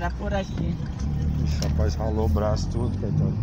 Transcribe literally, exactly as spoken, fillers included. entrar por aqui. Esse rapaz ralou o braço tudo, coitado.